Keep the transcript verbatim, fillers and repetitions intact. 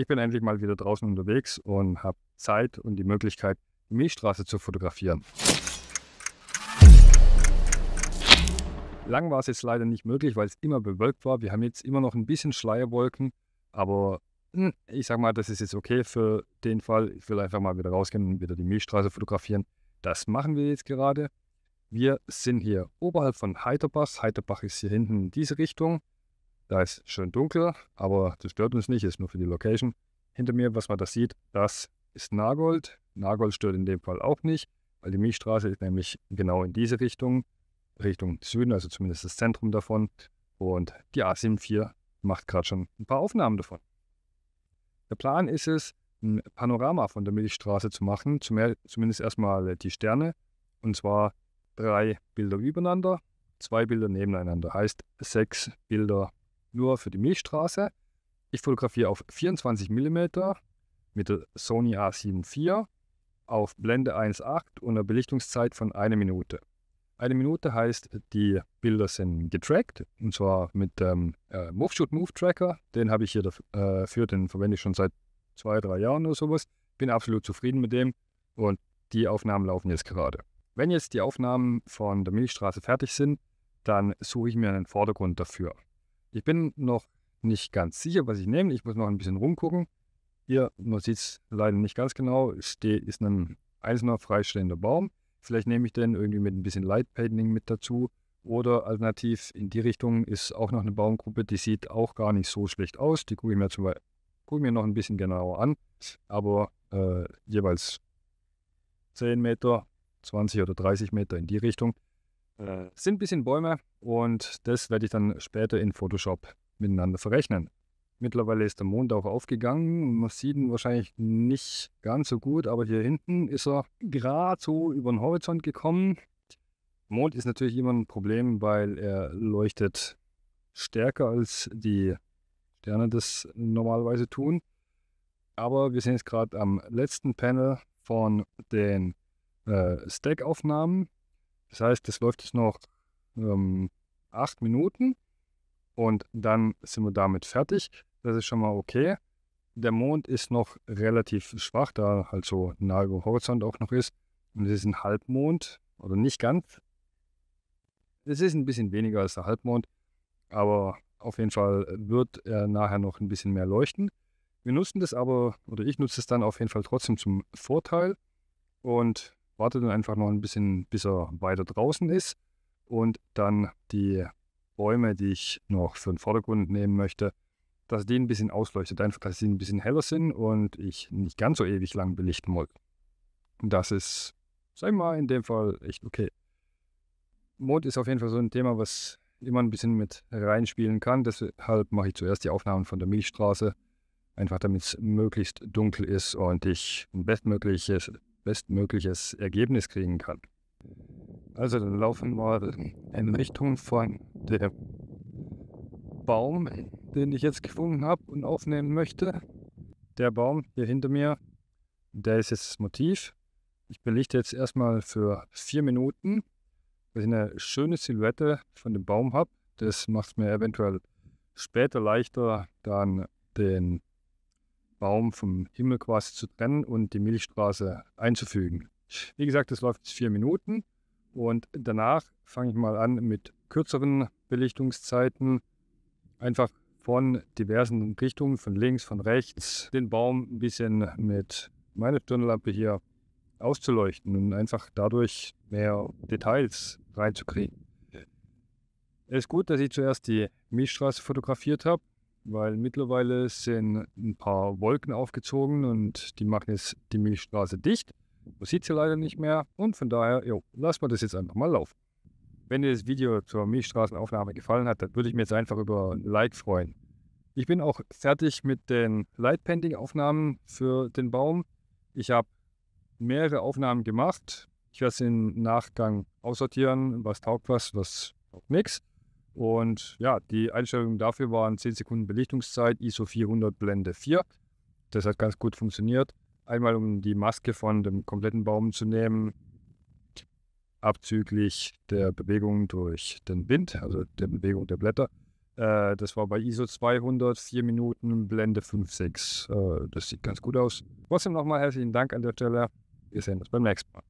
Ich bin endlich mal wieder draußen unterwegs und habe Zeit und die Möglichkeit, die Milchstraße zu fotografieren. Lang war es jetzt leider nicht möglich, weil es immer bewölkt war. Wir haben jetzt immer noch ein bisschen Schleierwolken, aber ich sag mal, das ist jetzt okay für den Fall. Ich will einfach mal wieder rausgehen und wieder die Milchstraße fotografieren. Das machen wir jetzt gerade. Wir sind hier oberhalb von Haiterbach. Haiterbach ist hier hinten in diese Richtung. Da ist schön dunkel, aber das stört uns nicht, ist nur für die Location. Hinter mir, was man da sieht, das ist Nagold. Nagold stört in dem Fall auch nicht, weil die Milchstraße ist nämlich genau in diese Richtung, Richtung Süden, also zumindest das Zentrum davon. Und die A sieben vier macht gerade schon ein paar Aufnahmen davon. Der Plan ist es, ein Panorama von der Milchstraße zu machen, zumindest erstmal die Sterne, und zwar drei Bilder übereinander, zwei Bilder nebeneinander, heißt sechs Bilder nur für die Milchstraße. Ich fotografiere auf vierundzwanzig Millimeter mit der Sony A sieben vier auf Blende eins Komma acht und einer Belichtungszeit von einer Minute. Eine Minute heißt, die Bilder sind getrackt, und zwar mit dem ähm, Move-Shoot-Move-Tracker. Den habe ich hier dafür, äh, den verwende ich schon seit zwei, drei Jahren oder sowas. Bin absolut zufrieden mit dem und die Aufnahmen laufen jetzt gerade. Wenn jetzt die Aufnahmen von der Milchstraße fertig sind, dann suche ich mir einen Vordergrund dafür. Ich bin noch nicht ganz sicher, was ich nehme. Ich muss noch ein bisschen rumgucken. Hier, man sieht es leider nicht ganz genau, ist ein einzelner freistehender Baum. Vielleicht nehme ich den irgendwie mit ein bisschen Light Painting mit dazu. Oder alternativ in die Richtung ist auch noch eine Baumgruppe, die sieht auch gar nicht so schlecht aus. Die gucke ich mir, zum Beispiel, gucke ich mir noch ein bisschen genauer an. Aber äh, jeweils zehn Meter, zwanzig oder dreißig Meter in die Richtung. Sind ein bisschen Bäume und das werde ich dann später in Photoshop miteinander verrechnen. Mittlerweile ist der Mond auch aufgegangen. Man sieht ihn wahrscheinlich nicht ganz so gut, aber hier hinten ist er gerade so über den Horizont gekommen. Mond ist natürlich immer ein Problem, weil er leuchtet stärker als die Sterne das normalerweise tun. Aber wir sind jetzt gerade am letzten Panel von den äh, Stack-Aufnahmen. Das heißt, das läuft jetzt noch ähm, acht Minuten und dann sind wir damit fertig. Das ist schon mal okay. Der Mond ist noch relativ schwach, da halt so nahe über dem Horizont auch noch ist. Und es ist ein Halbmond, oder nicht ganz. Es ist ein bisschen weniger als der Halbmond, aber auf jeden Fall wird er nachher noch ein bisschen mehr leuchten. Wir nutzen das aber, oder ich nutze es dann auf jeden Fall trotzdem zum Vorteil und warte dann einfach noch ein bisschen, bis er weiter draußen ist und dann die Bäume, die ich noch für den Vordergrund nehmen möchte, dass die ein bisschen ausleuchtet, einfach, dass sie ein bisschen heller sind und ich nicht ganz so ewig lang belichten wollte. Das ist, sagen wir mal, in dem Fall echt okay. Mond ist auf jeden Fall so ein Thema, was immer ein bisschen mit reinspielen kann, deshalb mache ich zuerst die Aufnahmen von der Milchstraße, einfach damit es möglichst dunkel ist und ich ein bestmögliches bestmögliches Ergebnis kriegen kann. Also dann laufen wir in Richtung von dem Baum, den ich jetzt gefunden habe und aufnehmen möchte. Der Baum hier hinter mir, der ist jetzt das Motiv. Ich belichte jetzt erstmal für vier Minuten, dass ich eine schöne Silhouette von dem Baum habe. Das macht mir eventuell später leichter, dann den Baum vom Himmel quasi zu trennen und die Milchstraße einzufügen. Wie gesagt, das läuft jetzt vier Minuten und danach fange ich mal an mit kürzeren Belichtungszeiten, einfach von diversen Richtungen, von links, von rechts, den Baum ein bisschen mit meiner Stirnlampe hier auszuleuchten und einfach dadurch mehr Details reinzukriegen. Es ist gut, dass ich zuerst die Milchstraße fotografiert habe, weil mittlerweile sind ein paar Wolken aufgezogen und die machen jetzt die Milchstraße dicht. Man sieht sie leider nicht mehr und von daher, jo, lassen wir das jetzt einfach mal laufen. Wenn dir das Video zur Milchstraßenaufnahme gefallen hat, dann würde ich mich jetzt einfach über ein Like freuen. Ich bin auch fertig mit den Light-Painting-Aufnahmen für den Baum. Ich habe mehrere Aufnahmen gemacht. Ich werde es im Nachgang aussortieren, was taugt was, was taugt nichts. Und ja, die Einstellungen dafür waren zehn Sekunden Belichtungszeit, I S O vierhundert, Blende vier. Das hat ganz gut funktioniert. Einmal um die Maske von dem kompletten Baum zu nehmen, abzüglich der Bewegung durch den Wind, also der Bewegung der Blätter. Äh, das war bei I S O zweihundert, vier Minuten, Blende fünf Komma sechs. Äh, das sieht ganz gut aus. Trotzdem nochmal herzlichen Dank an der Stelle. Wir sehen uns beim nächsten Mal.